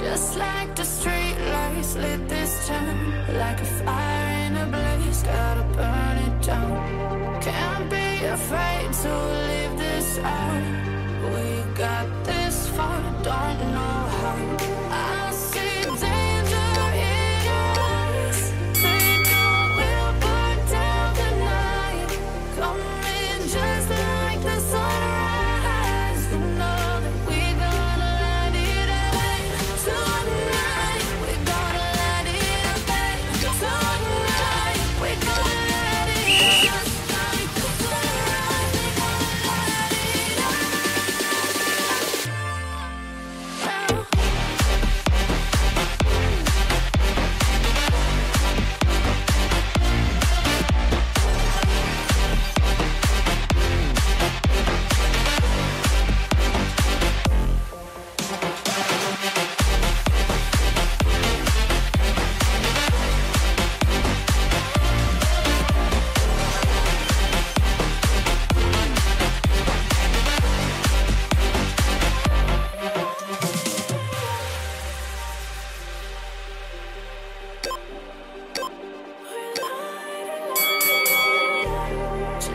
Just like the street lights lit this town, like a fire in a blaze, gotta burn it down. Can't be afraid to leave this out. We got this far, don't know how.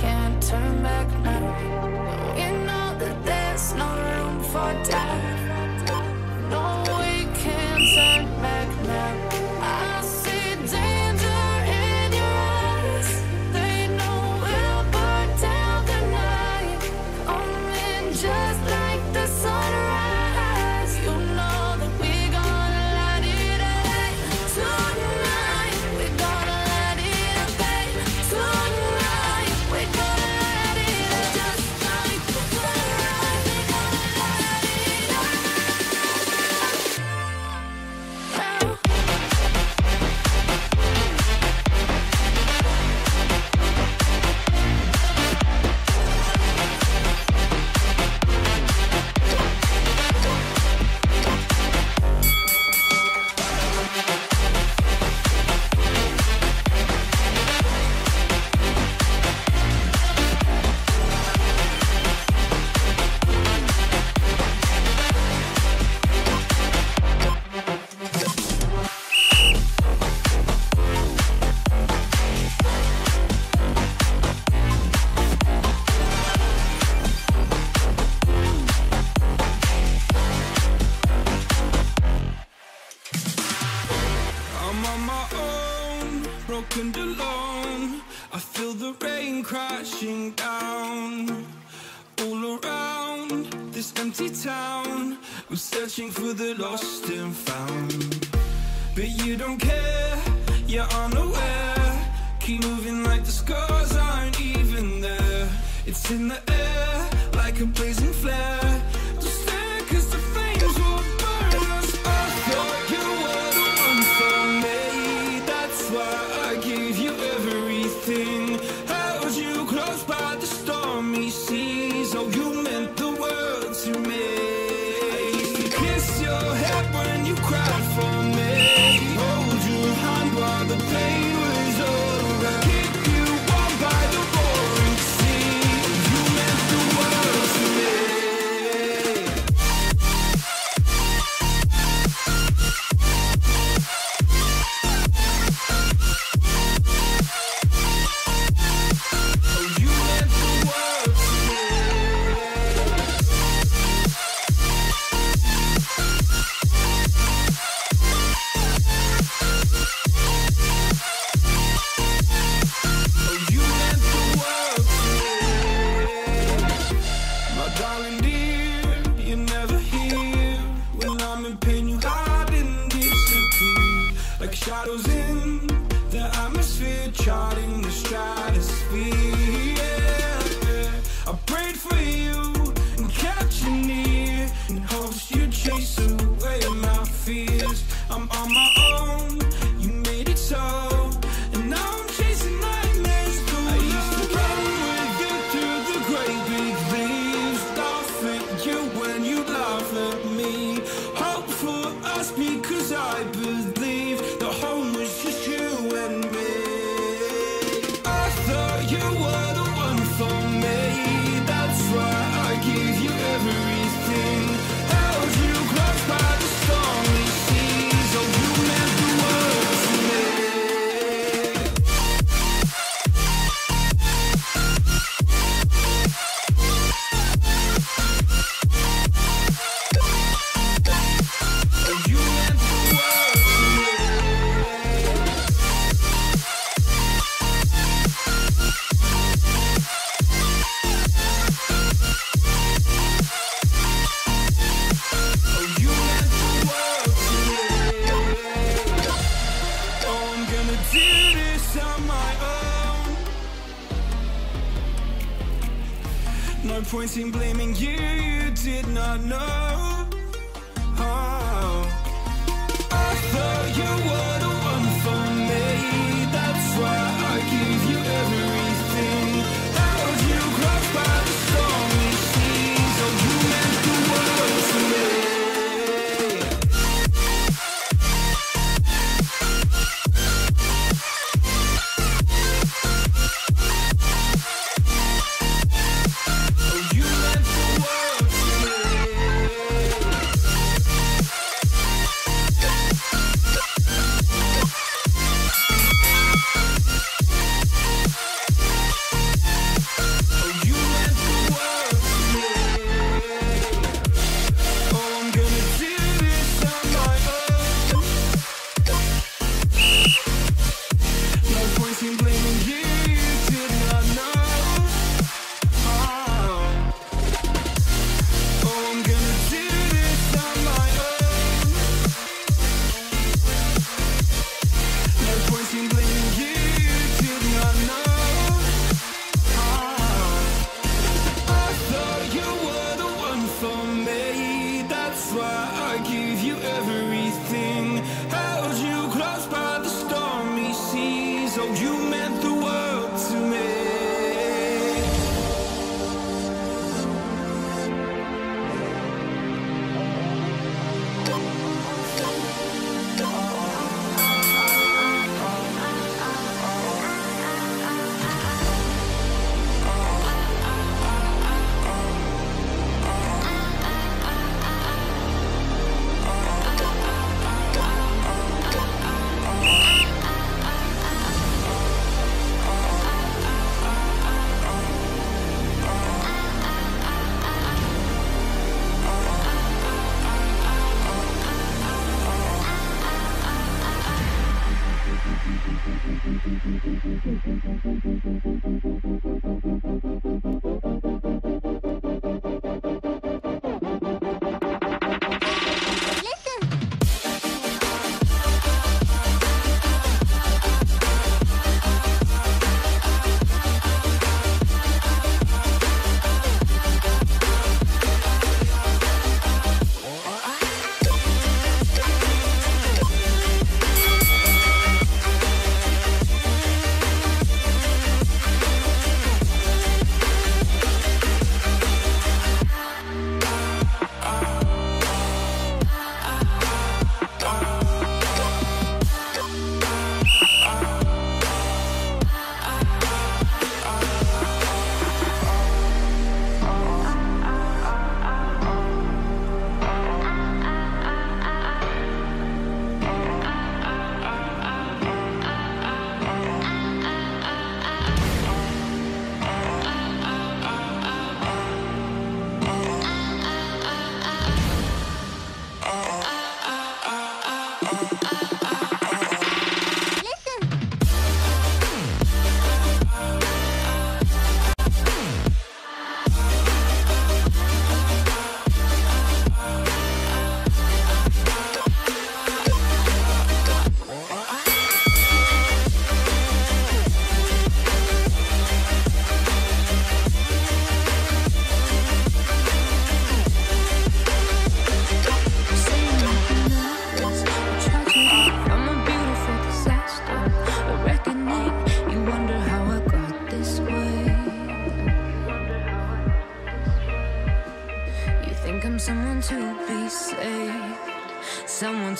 can't turn back now. We know that there's no room for doubt. No, we can't turn back now. I see danger in your eyes. They know we'll burn down the night. Come in just like the sunrise. You know that we gonna light it up. Broken alone, I feel the rain crashing down all around this empty town. We're searching for the lost and found, but you don't care, you're unaware. Keep moving like the scars aren't even there. It's in the air like a blazing flare. Just stare, 'cause the flames will burn us. I thought you were the one for me, that's why I gave you everything, held you close by the stormy seas. Oh, you meant the world to me. Kiss your head when you cried for me, hold your hand while the pain was over, keep you warm by the roaring sea. You meant the world to me. Oh, you meant the world to me. Oh, you meant the world to me. My darling dear, you're never here. When I'm in pain, you hide and disappear, like shadows in the atmosphere, charting the stratosphere. Yeah. I prayed for you and kept you near, in hopes you'd chase away my fears. I'm on my own, you made it so, and now I'm chasing nightmares through. I used to run with you through the great big leaves, laugh at you when you laugh at me. Hope for us because I believe the home was just you and me. No point in blaming you, you did not know. Oh. I thought you were the one for me, that's why I gave you everything. Held you close by the stormy seas, oh you meant the world to me.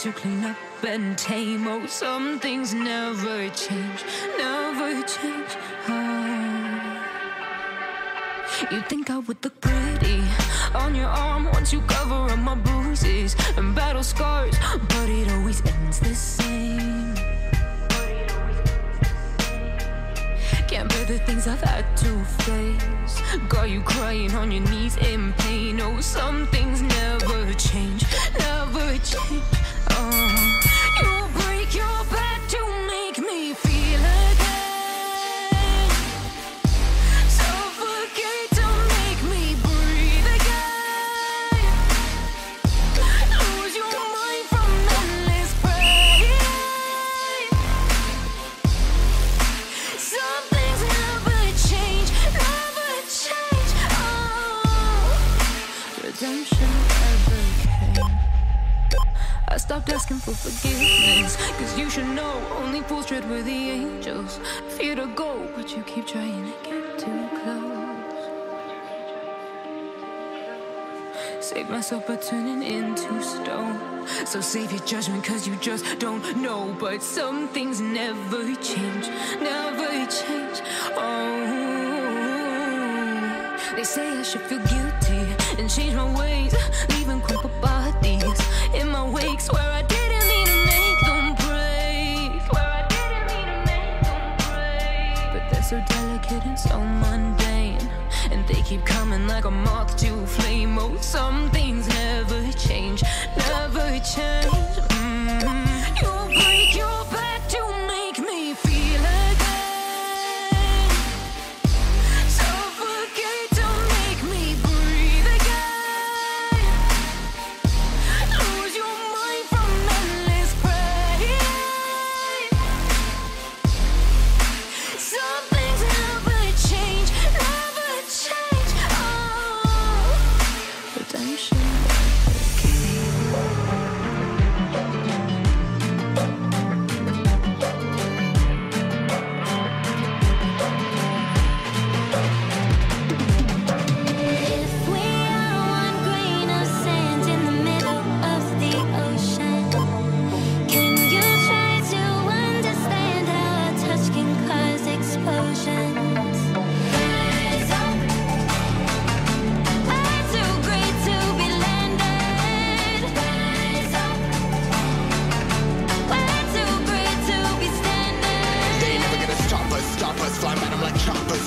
To clean up and tame, oh, some things never change, never change. Oh. You think I would look pretty on your arm once you cover up my bruises and battle scars, but it always ends the same. Can't bear the things I've had to face. Got you crying on your knees in pain, oh, some things never change, never change. You break your back to make me feel again, suffocate to make me breathe again, lose your mind from endless pain. Some things never change, never change. Stop asking for forgiveness, cause you should know only fools tread with the angels. Fear to go, but you keep trying to get too close. Save myself by turning into stone. So save your judgment, cause you just don't know. But some things never change, never change. Oh, they say I should feel guilty and change my ways, leaving crumpled bodies in my wakes where I didn't mean to make them break, where I didn't mean to make them break. But they're so delicate and so mundane, and they keep coming like a moth to a flame. Oh, some things never change, never change. You break your back to make me feel again, suffocate to make me breathe again. Lose your mind from endless praying. Some things never change, oh. Redemption.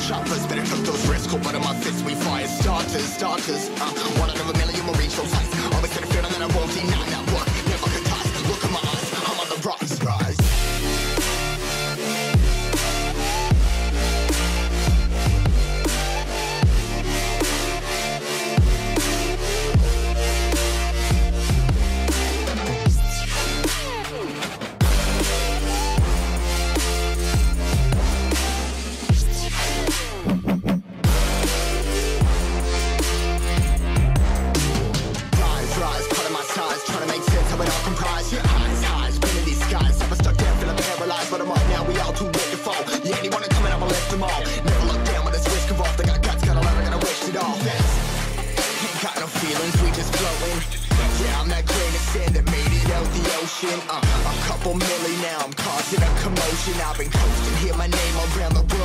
Shoppers, better cook those Frisco, butter my fists, we fire starters. One out of a million, we'll reach those heights. Always had a feeling that I won't deny that work. Never could toss, look in my eyes, I'm on the rocks, guys. A couple million now, I'm causing a commotion. I've been coasting, hear my name around the world.